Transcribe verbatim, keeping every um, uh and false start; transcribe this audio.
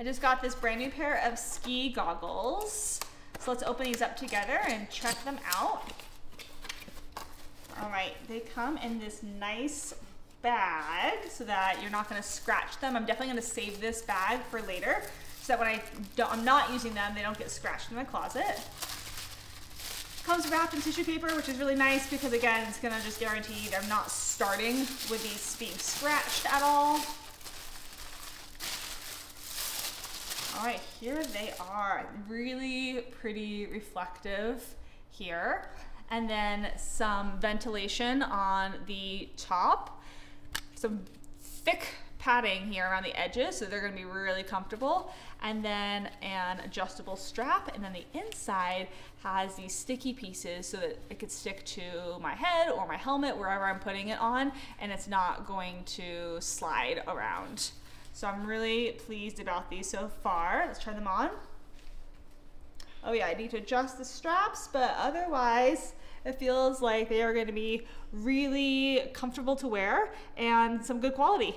I just got this brand new pair of ski goggles. So let's open these up together and check them out. All right, they come in this nice bag so that you're not gonna scratch them. I'm definitely gonna save this bag for later so that when I don't, I'm not using them, they don't get scratched in my closet. Comes wrapped in tissue paper, which is really nice because again, it's gonna just guarantee that I'm not starting with these being scratched at all. All right, here they are. Really pretty reflective here. And then some ventilation on the top. Some thick padding here around the edges, so they're gonna be really comfortable. And then an adjustable strap, and then the inside has these sticky pieces so that it could stick to my head or my helmet, wherever I'm putting it on, and it's not going to slide around. So I'm really pleased about these so far. Let's try them on. Oh yeah, I need to adjust the straps, but otherwise, it feels like they are gonna be really comfortable to wear and some good quality.